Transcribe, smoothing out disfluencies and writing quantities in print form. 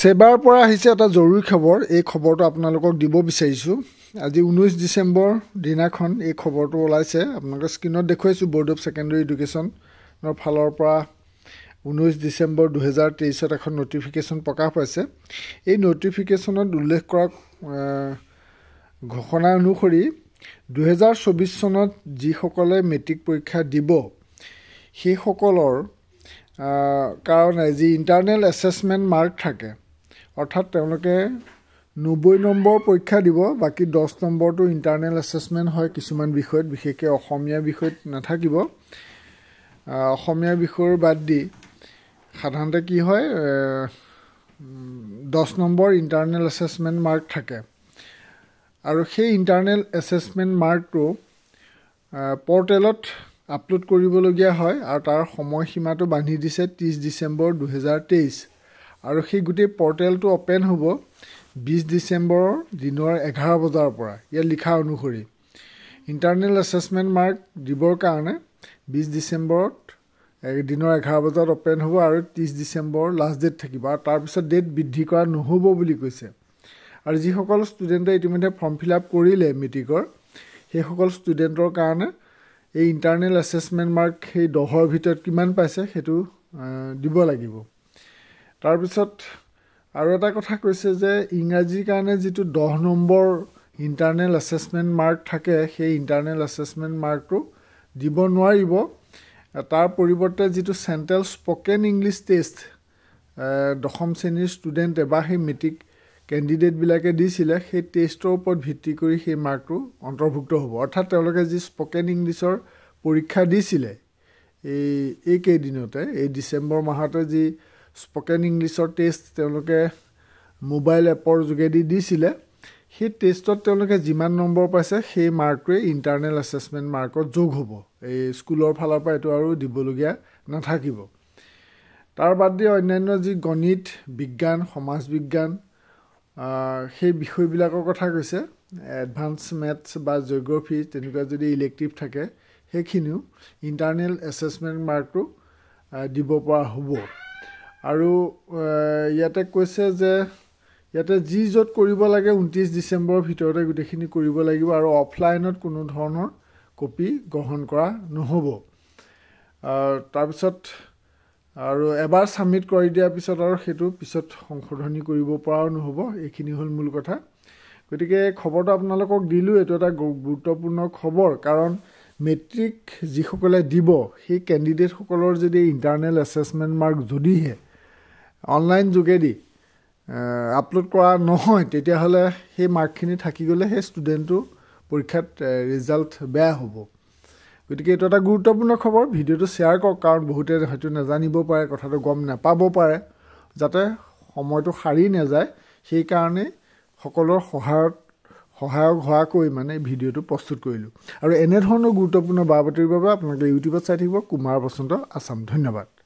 Sebar পৰা আহিছে এটা জৰুৰী খবৰ এই খবৰটো আপোনালোকক দিব বিচাৰিছো আজি 19 ডিসেম্বৰ দিনাখন এই খবৰটো ওলাইছে আপোনালোকৰ স্ক্ৰিনত দেখুৱাইছো বোৰ্ড অফ সেকেন্ডাৰী এডুকেশন নৰ ফালৰ পৰা 19 ডিসেম্বৰ 2023 ত এখন নোটিফিকেশন প্ৰকাশ পাইছে এই নোটিফিকেশনত উল্লেখ কৰা ঘোষণা অনুসৰি 2024 চনত যি সকলে মেট্ৰিক পৰীক্ষা দিব সেই সকলৰ কাৰণ আজি ইন্টাৰনেল অ্যাসেসমেন্ট মাৰ্ক থাকে অৰ্থাৎ তেওঁলোকে 90 নম্বৰ পৰীক্ষা দিব বাকি 10 নম্বৰটো ইন্টাৰনেল অ্যাসেসমেন্ট হয় কিছুমান বিষয়ত বিশেষকৈ অসমীয়া বিষয়ত নাথাকিব অসমীয়া বিষয়ৰ বাদ দি সাধাৰণতে কি হয় 10 নম্বৰ ইন্টাৰনেল অ্যাসেসমেন্ট মাৰ্ক থাকে আৰু সেই ইন্টাৰনেল অ্যাসেসমেন্ট মাৰ্কটো পৰ্টেলত আপলোড কৰিবলগীয়া হয় আৰু তাৰ সময় সীমাটো বান্ধি দিছে 30 ডিসেম্বৰ 2023 আৰু সেই গুটি পৰ্টেলটো ওপেন হ'ব 20 ডিসেম্বৰৰ দিনৰ 11 বজাৰ পৰা ইয়া লিখা অনুসৰি ইন্টাৰনেল অ্যাসেসমেন্ট মাৰ্ক দিবৰ কাৰণে 20 ডিসেম্বৰত দিনৰ 11 বজাত ওপেন হ'ব আৰু 30 ডিসেম্বৰ লাষ্ট ডেট থাকিব আৰু তাৰ পিছত ডেট বৃদ্ধি কৰা নহ'ব বুলি কৈছে আৰু যি সকল ষ্টুডেন্টে ইতিমধ্যে ফৰ্ম ফিল আপ কৰিলে মেট্ৰিকৰ সেই সকল ষ্টুডেন্টৰ কাৰণে এই ইন্টাৰনেল অ্যাসেসমেন্ট মাৰ্ক সেই দহৰ ভিতৰত কিমান পাইছে সেটো দিব লাগিব তাৰ পিছত আৰু এটা কথা কৈছে যে ইংৰাজীৰ কাৰণে যেটো 10 নম্বৰ ইন্টাৰনেল অ্যাসেসমেন্ট মাৰ্ক থাকে সেই ইন্টাৰনেল অ্যাসেসমেন্ট মাৰ্কটো দিব নোৱাৰিব তাৰ পৰিৱৰ্তে যেটো সেন্ট্ৰেল স্পকেন ইংলিশ টেষ্ট দশম শ্ৰেণীৰ ষ্টুডেন্ট বা সেই মেট্ৰিক ক্যান্ডিডেট বিলাকে দিছিলে সেই টেষ্টৰ ওপৰত ভিত্তি কৰি সেই মাৰ্কটো অন্তৰ্ভুক্ত হ'ব অৰ্থাৎ তেওঁলোকে যি স্পকেন ইংলিশৰ পৰীক্ষা দিছিলে এই কেইদিনতে এই ডিসেম্বৰ মাহতে যি স্পকেন ইংলিশৰ টেষ্ট তেওঁলোকে মোবাইল এপৰ যোগেদি দিছিলে সেই টেষ্টত তেওঁলোকে যিমান নম্বৰ পাইছে সেই মাৰ্কটোৱে ইন্টাৰনেল অ্যাসেসমেন্ট মাৰ্কত যোগ হ'ব এই স্কুলৰ ফালৰ পৰা এটো আৰু দিবলগীয়া নাথাকিব তাৰ বাদ দি অন্যান্য যি গণিত বিজ্ঞান সমাজ বিজ্ঞান সেই বিষয়বিলাকৰ কথা কৈছে এডভান্স ম্যাথছ বা জিওগ্ৰাফি তেনেকুৱা যদি ইলেক্টিভ থাকে সেইখিনিও ইন্টাৰনেল অ্যাসেসমেন্ট মাৰ্কটো দিব পৰা হ'ব আৰু ইয়াতে কৈছে যে ইয়াতে যি যত কৰিব লাগে 29 ডিসেম্বৰৰ ভিতৰতে গুটেখিনি কৰিব লাগিব আৰু অফলাইনত কোনো ধৰণৰ কপি গ্ৰহণ কৰা নহ'ব তাৰ পিছত আৰু এবাৰ সাবমিট কৰি দিয়া পিছত আৰু হেতু পিছত সংশোধনী কৰিব পৰাও নহব এখিনি হল মূল কথা গতিকে খবৰটো আপোনালোকক দিলু এটো এটা গুৰুত্বপূৰ্ণ খবৰ কাৰণ মেট্ৰিক যি সকলে দিব সেই ক্যান্ডিডেট সকলৰ যদি ইন্টাৰনেল অ্যাসেসমেন্ট মাৰ্ক যদি হে অনলাইন যোগেদি আপলোড কৰা নহয় তেতিয়া হলে সেই মাৰ্কখিনি থাকি গলে সেই ষ্টুডেন্টটো পৰীক্ষাত ৰিজাল্ট বেয়া হ'ব গতিকে এটা এটা গুৰুত্বপূৰ্ণ খবৰ ভিডিওটো শেয়াৰ কৰক কাৰণ বহুতে হয়তো নাজানিব পাৰে কথাটো গম নাপাব পাৰে যাতে সময়টো হাৰি নাযায় সেই কাৰণে সকলৰ সহায়ক হোৱাকৈ মানে ভিডিওটো প্ৰস্তুত কৰিলো আৰু এনে ধৰণৰ গুৰুত্বপূৰ্ণ বাতৰিৰ বাবে আপোনালোকে ইউটিউবত চাই থাকিব কুমাৰ বসন্ত আসাম ধন্যবাদ